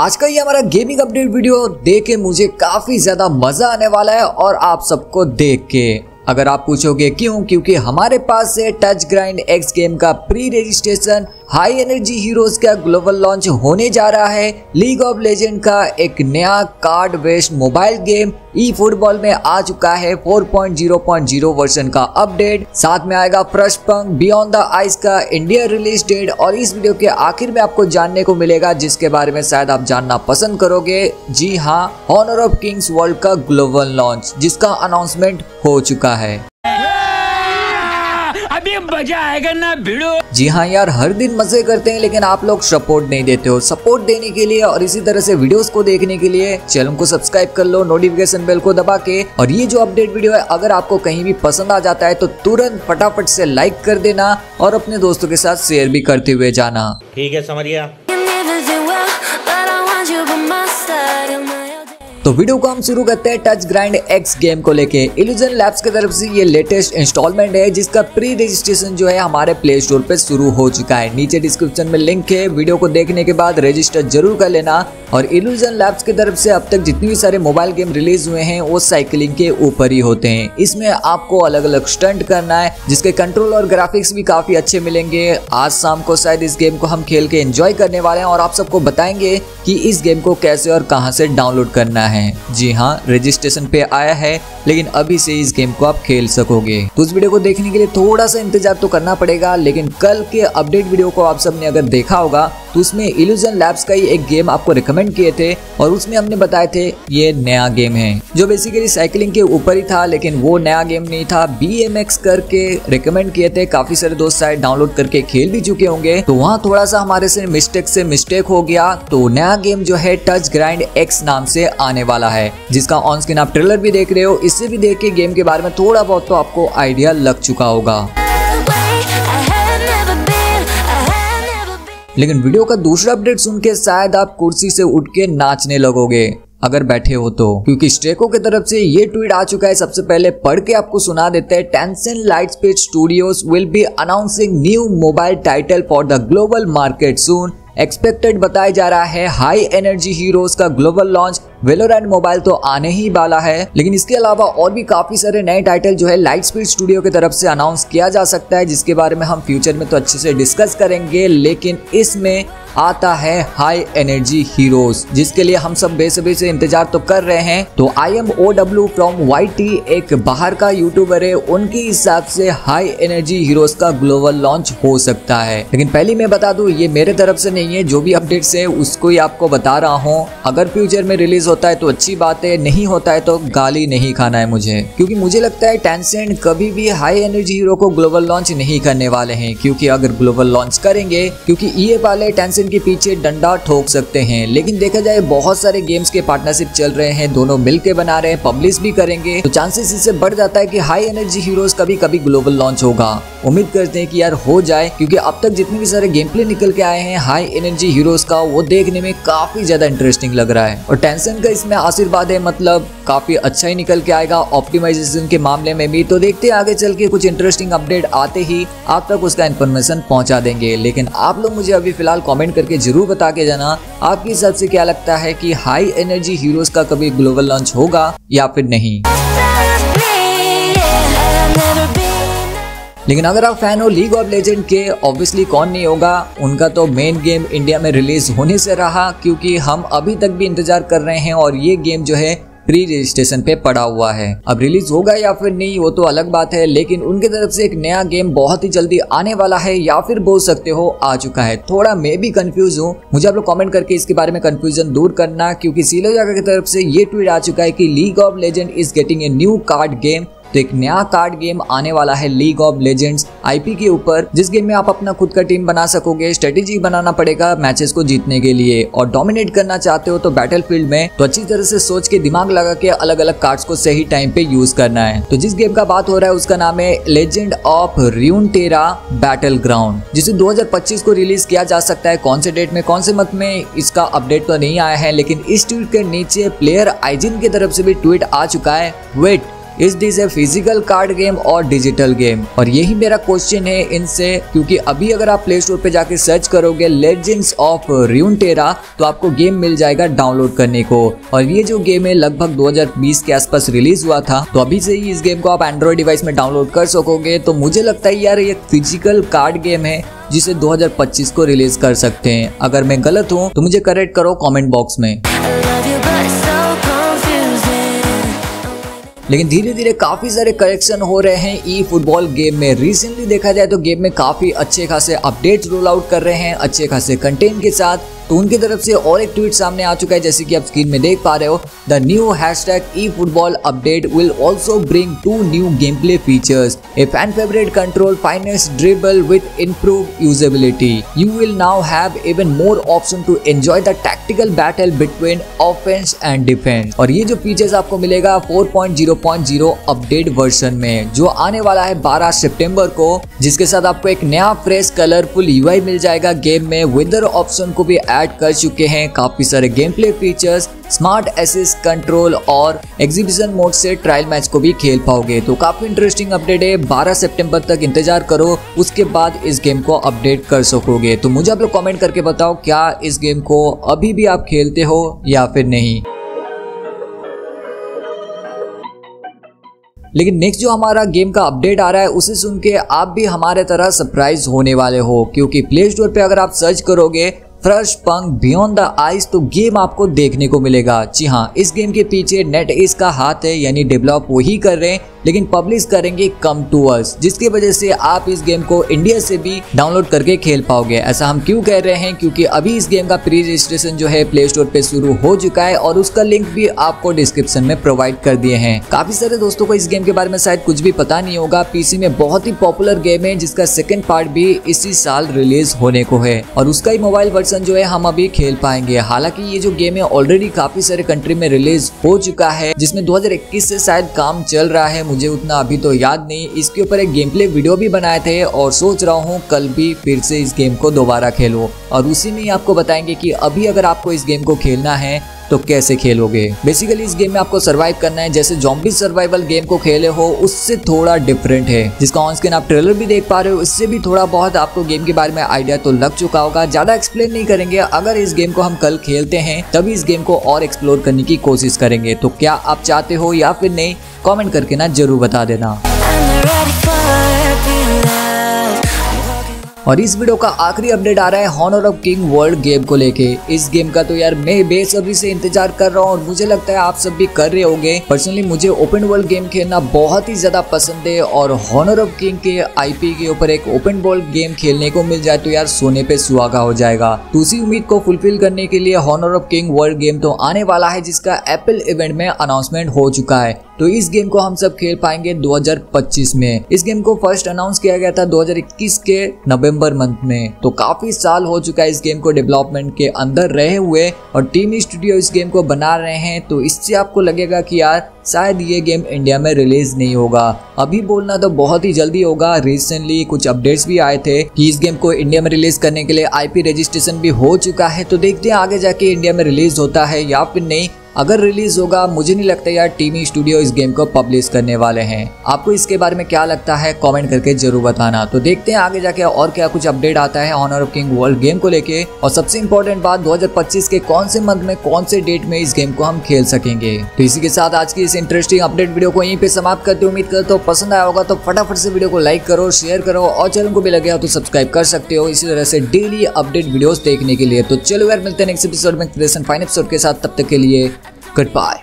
आज का ये हमारा गेमिंग अपडेट वीडियो देख के मुझे काफी ज्यादा मजा आने वाला है और आप सबको देख के। अगर आप पूछोगे क्यों, क्योंकि हमारे पास है टच ग्राइंड एक्स गेम का pre registration, high energy heroes का ग्लोबल लॉन्च होने जा रहा है, लीग ऑफ लेजेंड का एक नया card based mobile game, e football में आ चुका है 4.0.0 वर्जन का अपडेट, साथ में आएगा फ्रॉस्टपंक बियॉन्ड द आइस का इंडिया रिलीज डेट। और इस वीडियो के आखिर में आपको जानने को मिलेगा जिसके बारे में शायद आप जानना पसंद करोगे, जी हाँ, हॉनर ऑफ किंग्स वर्ल्ड का ग्लोबल लॉन्च जिसका अनाउंसमेंट हो चुका है। मजा आएगा ना भिड़ो। जी हाँ यार, हर दिन मजे करते हैं लेकिन आप लोग सपोर्ट नहीं देते हो। सपोर्ट देने के लिए और इसी तरह से वीडियोस को देखने के लिए चैनल को सब्सक्राइब कर लो, नोटिफिकेशन बेल को दबा के। और ये जो अपडेट वीडियो है अगर आपको कहीं भी पसंद आ जाता है तो तुरंत फटाफट से लाइक कर देना और अपने दोस्तों के साथ शेयर भी करते हुए जाना, ठीक है समरिया। तो वीडियो को हम शुरू करते हैं टच ग्राइंड एक्स गेम को लेके। इल्यूजन लैब्स की तरफ से ये लेटेस्ट इंस्टॉलमेंट है जिसका प्री रजिस्ट्रेशन जो है हमारे प्ले स्टोर पे शुरू हो चुका है। नीचे डिस्क्रिप्शन में लिंक है, वीडियो को देखने के बाद रजिस्टर जरूर कर लेना। और इल्यूजन लैब्स की तरफ से अब तक जितने भी सारे मोबाइल गेम रिलीज हुए हैं वो साइकिलिंग के ऊपर ही होते हैं। इसमें आपको अलग अलग स्टंट करना है जिसके कंट्रोल और ग्राफिक्स भी काफी अच्छे मिलेंगे। आज शाम को शायद इस गेम को हम खेल के एंजॉय करने वाले हैं और आप सबको बताएंगे कि इस गेम को कैसे और कहाँ से डाउनलोड करना है। जी हाँ, रजिस्ट्रेशन पे आया है लेकिन अभी से इस गेम को आप खेल सकोगे। तो उस वीडियो को देखने के लिए थोड़ा सा इंतजार तो करना पड़ेगा, लेकिन कल के अपडेट वीडियो को आप सबने अगर देखा होगा तो उसमें इल्यूजन लैब्स का ही एक गेम आपको रिकमेंड किए थे और उसमें हमने बताए थे ये नया गेम है जो बेसिकली साइकिलिंग के ऊपर ही था, लेकिन वो नया गेम नहीं था। BMX करके रिकमेंड किए थे, काफी सारे दोस्त शायद डाउनलोड करके खेल भी चुके होंगे। तो वहाँ थोड़ा सा हमारे से मिस्टेक हो गया। तो नया गेम जो है टच ग्राइंड एक्स नाम से आने वाला है जिसका ऑन स्क्रीन आप ट्रेलर भी देख रहे हो। इससे भी देख के गेम के बारे में थोड़ा बहुत तो आपको आइडिया लग चुका होगा, लेकिन वीडियो का दूसरा अपडेट सुन के शायद आप कुर्सी से उठ के नाचने लगोगे अगर बैठे हो तो, क्योंकि स्ट्रेको की तरफ से ये ट्वीट आ चुका है। सबसे पहले पढ़ के आपको सुना देते हैं। Tencent Lightspeed Studios will be announcing new mobile title for the global market soon. Expected बताया जा रहा है हाई एनर्जी हीरोज का ग्लोबल लॉन्च, वेलोरेंट मोबाइल तो आने ही वाला है, लेकिन इसके अलावा और भी काफी सारे नए टाइटल जो है लाइटस्पीड स्टूडियो की तरफ से अनाउंस किया जा सकता है जिसके बारे में हम फ्यूचर में तो अच्छे से डिस्कस करेंगे। लेकिन इसमें आता है हाई एनर्जी हीरोज जिसके लिए हम सब बेसब्री से इंतजार तो कर रहे हैं। तो IMOW फ्रॉम YT एक बाहर का यूट्यूबर है, उनके हिसाब से हाई एनर्जी हीरोज का ग्लोबल लॉन्च हो सकता है। लेकिन पहले मैं बता दूं ये मेरे तरफ से नहीं है, जो भी अपडेट्स है उसको ही आपको बता रहा हूँ। अगर फ्यूचर में रिलीज होता है तो अच्छी बात है, नहीं होता है तो गाली नहीं खाना है मुझे, क्योंकि मुझे लगता है टेंसेंट कभी भी हाई एनर्जी हीरो को ग्लोबल लॉन्च नहीं करने वाले हैं। क्योंकि अगर ग्लोबल लॉन्च करेंगे, क्योंकि ये वाले टेंसेंट के पीछे डंडा ठोक सकते हैं। लेकिन देखा जाए बहुत सारे गेम्स के पार्टनरशिप चल रहे हैं, दोनों मिलके बना रहे हैं, पब्लिश भी करेंगे, तो चांसेस इससे बढ़ जाता है कि हाई एनर्जी हीरोज का भी कभी ग्लोबल लॉन्च होगा। उम्मीद करते हैं कि यार हो जाए, क्योंकि अब तक जितने भी सारे गेम प्ले निकल के आए हैं हाई एनर्जी हीरोज का वो देखने में काफी ज्यादा इंटरेस्टिंग लग रहा है। और टेंसेंट का इसमें आशीर्वाद है, मतलब काफी अच्छा ही निकल के आएगा ऑप्टिमाइजेशन के मामले में भी। तो देखते हैं आगे चल के कुछ इंटरेस्टिंग अपडेट आते ही आप तक उसका इन्फॉर्मेशन पहुंचा देंगे। लेकिन आप लोग मुझे अभी फिलहाल कमेंट करके जरूर बता के जाना आपके हिसाब से क्या लगता है कि हाई एनर्जी हीरोज का कभी ग्लोबल लॉन्च होगा या फिर नहीं। लेकिन अगर आप फैन हो लीग ऑफ लेजेंड के, ऑब्वियसली कौन नहीं होगा, उनका तो मेन गेम इंडिया में रिलीज होने से रहा, क्योंकि हम अभी तक भी इंतजार कर रहे हैं और ये गेम जो है प्री रजिस्ट्रेशन पे पड़ा हुआ है। अब रिलीज होगा या फिर नहीं वो तो अलग बात है, लेकिन उनके तरफ से एक नया गेम बहुत ही जल्दी आने वाला है या फिर बोल सकते हो आ चुका है। थोड़ा मैं भी कंफ्यूज हूँ, मुझे आप लोग कमेंट करके इसके बारे में कंफ्यूजन दूर करना, क्योंकि सीलो जागा की तरफ से ये ट्वीट आ चुका है कि League of Legend is getting a new card game. तो एक नया कार्ड गेम आने वाला है लीग ऑफ लेजेंड्स IP के ऊपर, जिस गेम में आप अपना खुद का टीम बना सकोगे, स्ट्रेटेजी बनाना पड़ेगा मैचेस को जीतने के लिए। और डोमिनेट करना चाहते हो तो बैटलफील्ड में तो अच्छी तरह से सोच के दिमाग लगा के अलग अलग कार्ड्स को सही टाइम पे यूज करना है। तो जिस गेम का बात हो रहा है उसका नाम है लेजेंड ऑफ रूनटेरा बैटलग्राउंड, जिसे 2025 को रिलीज किया जा सकता है। कौन से डेट में, कौन से मंथ में, इसका अपडेट तो नहीं आया है, लेकिन इस ट्वीट के नीचे प्लेयर आइजिन की तरफ से भी ट्वीट आ चुका है, wait this is a physical card game और डिजिटल गेम। और यही मेरा क्वेश्चन है इनसे, क्योंकि अभी अगर आप प्ले स्टोर पे जाके सर्च करोगे लेजेंड्स ऑफ रूनटेरा तो आपको गेम मिल जाएगा डाउनलोड करने को। और ये जो गेम है लगभग 2020 के आसपास रिलीज हुआ था, तो अभी से ही इस गेम को आप एंड्रॉइड डिवाइस में डाउनलोड कर सकोगे। तो मुझे लगता है यार ये फिजिकल कार्ड गेम है जिसे 2025 को रिलीज कर सकते हैं। अगर मैं गलत हूँ तो मुझे करेक्ट करो कॉमेंट बॉक्स में। लेकिन धीरे धीरे काफ़ी सारे करेक्शन हो रहे हैं ई फुटबॉल गेम में। रिसेंटली देखा जाए तो गेम में काफ़ी अच्छे खासे अपडेट्स रोल आउट कर रहे हैं अच्छे खासे कंटेंट के साथ। तो उनकी तरफ से और एक ट्वीट सामने आ चुका है जैसे कि आप स्क्रीन में देख पा रहे हो। The new hashtag e football update will also bring 2 new game play features, a fan favourite control, finest dribble with improve usability. You will now have even more option to enjoy the tactical battle between offence and defence. और ये जो features आपको मिलेगा 4.0.0 update version में जो आने वाला है 12 सितंबर को, जिसके साथ आपको एक नया फ्रेश कलरफुल यूआई मिल जाएगा। गेम में वेदर ऑप्शन को भी ऐड कर चुके हैं, काफी सारे game play features, smart assist control और एग्जीबिशन मोड से ट्रायल मैच को भी खेल पाओगे। तो काफी इंटरेस्टिंग अपडेट है, 12 सितंबर तक इंतजार करो, उसके बाद इस गेम को अपडेट कर सकोगे। तो मुझे आप लोग कमेंट करके बताओ क्या इस गेम को अभी भी आप खेलते हो या फिर नहीं। लेकिन नेक्स्ट जो हमारा गेम का अपडेट आ रहा है उसे सुन के आप भी हमारे तरह सरप्राइज होने वाले हो, क्योंकि प्ले स्टोर पे अगर आप सर्च करोगे फ्रॉस्टपंक बियॉन्ड द आइस तो गेम आपको देखने को मिलेगा। जी हाँ, इस गेम के पीछे नेटईज़ का हाथ है, यानी डेवलप वही कर रहे हैं लेकिन पब्लिश करेंगे कम टू अस, जिसकी वजह से आप इस गेम को इंडिया से भी डाउनलोड करके खेल पाओगे। ऐसा हम क्यों कह रहे हैं, क्योंकि अभी इस गेम का प्री रजिस्ट्रेशन जो है प्ले स्टोर पे शुरू हो चुका है और उसका लिंक भी आपको डिस्क्रिप्शन में प्रोवाइड कर दिए हैं। काफी सारे दोस्तों को इस गेम के बारे में शायद कुछ भी पता नहीं होगा। पीसी में बहुत ही पॉपुलर गेम है जिसका सेकेंड पार्ट भी इसी साल रिलीज होने को है और उसका ही मोबाइल वर्जन जो है हम अभी खेल पाएंगे। हालांकि ये जो गेम है ऑलरेडी काफी सारे कंट्री में रिलीज हो चुका है, जिसमें 2021 से शायद काम चल रहा है, मुझे उतना अभी तो याद नहीं। इसके ऊपर एक गेम प्ले वीडियो भी बनाए थे और सोच रहा हूँ कल भी फिर से इस गेम को दोबारा खेलो और उसी में आपको बताएंगे कि अभी अगर आपको इस गेम को खेलना है तो कैसे खेलोगे। बेसिकली इस गेम में आपको सर्वाइव करना है, जैसे जॉम्बी सर्वाइवल गेम को खेले हो उससे थोड़ा डिफरेंट है, जिसका ऑन स्क्रीन आप ट्रेलर भी देख पा रहे हो। इससे भी थोड़ा बहुत आपको गेम के बारे में आइडिया तो लग चुका होगा, ज्यादा एक्सप्लेन नहीं करेंगे। अगर इस गेम को हम कल खेलते हैं तभी इस गेम को और एक्सप्लोर करने की कोशिश करेंगे। तो क्या आप चाहते हो या फिर नहीं, कॉमेंट करके ना जरूर बता देना। और इस वीडियो का आखिरी अपडेट आ रहा है Honor of King world game को लेके। इस गेम का तो यार मैं बेसब्री से इंतजार कर रहा हूँ और मुझे लगता है आप सब भी कर रहे होंगे। पर्सनली मुझे ओपन वर्ल्ड गेम खेलना बहुत ही ज्यादा पसंद है और हॉनर ऑफ किंग के आईपी के ऊपर एक ओपन वर्ल्ड गेम खेलने को मिल जाए तो यार सोने पे सुहागा हो जाएगा। तो उसी उम्मीद को फुलफिल करने के लिए Honor of King world game तो आने वाला है, जिसका एप्पल इवेंट में अनाउंसमेंट हो चुका है। तो इस गेम को हम सब खेल पाएंगे 2025 में। इस गेम को फर्स्ट अनाउंस किया गया था 2021 के नवंबर मंथ में, तो काफी साल हो चुका है इस गेम को डेवलपमेंट के अंदर रहे हुए और टीम स्टूडियो इस गेम को बना रहे हैं। तो इससे आपको लगेगा कि यार शायद ये गेम इंडिया में रिलीज नहीं होगा। अभी बोलना तो बहुत ही जल्दी होगा। रिसेंटली कुछ अपडेट्स भी आए थे कि इस गेम को इंडिया में रिलीज करने के लिए आईपी रजिस्ट्रेशन भी हो चुका है। तो देखते हैं आगे जाके इंडिया में रिलीज होता है या फिर नहीं। अगर रिलीज होगा, मुझे नहीं लगता यार टीमी स्टूडियो इस गेम को पब्लिश करने वाले हैं। आपको इसके बारे में क्या लगता है कमेंट करके जरूर बताना। तो देखते हैं आगे जाके और क्या कुछ अपडेट आता है Honor of King world game को लेके। और सबसे इम्पोर्टेंट बात 2025 के कौन से मंथ में कौन से डेट में इस गेम को हम खेल सकेंगे। तो इसी के साथ आज की इस इंटरेस्टिंग अपडेट वीडियो को यहीं पे समाप्त करते। उम्मीद करता हूँ पसंद आया होगा। तो फटाफट से वीडियो को लाइक करो, शेयर करो और चैनल को भी लगे हो तो सब्सक्राइब कर सकते हो इसी तरह से डेली अपडेट वीडियोस देखने के लिए। तो चलो यार मिलते हैं नेक्स्ट एपिसोड में फाइन एपिसोड के साथ, तब तक के लिए Goodbye.